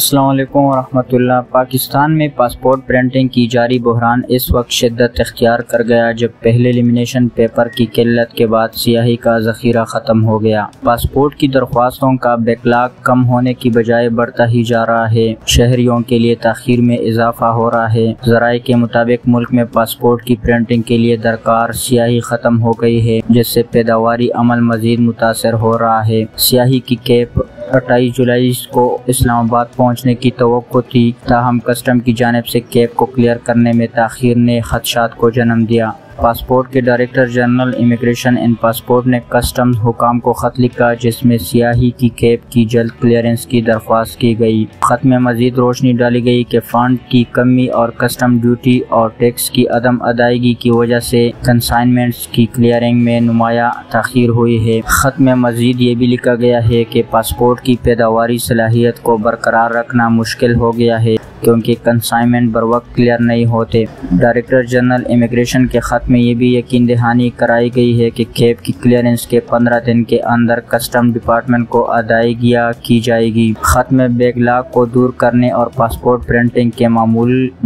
अस्सलामुअलैकुम वरहमतुल्लाह। पाकिस्तान में passport printing की जारी बहरान इस वक्त शिद्दत इख्तियार कर गया जब पहले लेमिनेशन पेपर की किल्लत के बाद स्याही का जखीरा ख़त्म हो गया। पासपोर्ट की दरख्वास्तों का बैकलॉग कम होने की बजाय बढ़ता ही जा रहा है। शहरियों के लिए ताखीर में इजाफा हो रहा है। ज़राए के मुताबिक मुल्क में पासपोर्ट की प्रिंटिंग के लिए दरकार स्याही ख़त्म हो गई है, जिससे पैदावारी अमल मज़ीद मुतासर हो रहा है। स्याही की कैप 28 जुलाई को इस्लामाबाद पहुँचने की तवक्को थी, ताहम कस्टम की जानिब से कैप को क्लियर करने में ताखीर ने खदशात को जन्म दिया। पासपोर्ट के director general immigration and passport ने कस्टम हुकाम को खत लिखा, जिसमें स्याही की कैप की जल्द क्लियरेंस की दरख्वास्त की गई। खत में मजीद रोशनी डाली गई कि फंड की कमी और कस्टम ड्यूटी और टैक्स की अदम अदायगी की वजह से कंसाइनमेंट्स की क्लियरिंग में नुमाया ताखीर हुई है। खत में मजीद ये भी लिखा गया है कि पासपोर्ट की पैदावारी सलाहियत को बरकरार रखना मुश्किल हो गया है, क्योंकि कंसाइनमेंट बर वक्त क्लियर नहीं होते। डायरेक्टर जनरल इमिग्रेशन के खत में ये भी यकीन दहानी कराई गई है कि कैप की क्लियरेंस के 15 दिन के अंदर कस्टम डिपार्टमेंट को अदायगी की जाएगी। खत में बैकलॉग को दूर करने और पासपोर्ट प्रिंटिंग के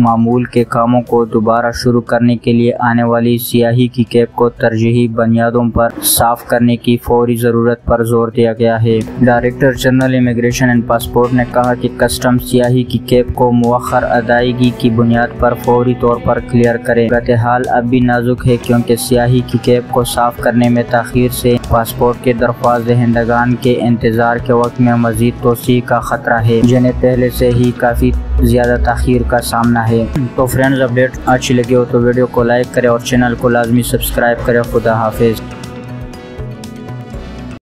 मामूल के कामों को दोबारा शुरू करने के लिए आने वाली स्याही की कैप को तरजीही बुनियादों पर साफ करने की फौरी ज़रूरत पर जोर दिया गया है। Director general immigration and passport ने कहा कि कस्टम स्याही की कैप को मुअख्खर अदायगी की बुनियाद पर फौरी तौर पर क्लियर करें। सूरत-ए-हाल अब भी नाजुक है, क्योंकि स्याही की कैप को साफ करने में ताखीर से पासपोर्ट के दरख्वास्त दहंदगान के इंतजार के वक्त में मजीद तोसी का खतरा है, जिन्हें पहले से ही काफ़ी ज़्यादा ताखीर का सामना है। तो फ्रेंड्स, अपडेट अच्छी लगी हो तो वीडियो को लाइक करें और चैनल को लाजमी सब्सक्राइब करें। खुदा हाफिज़।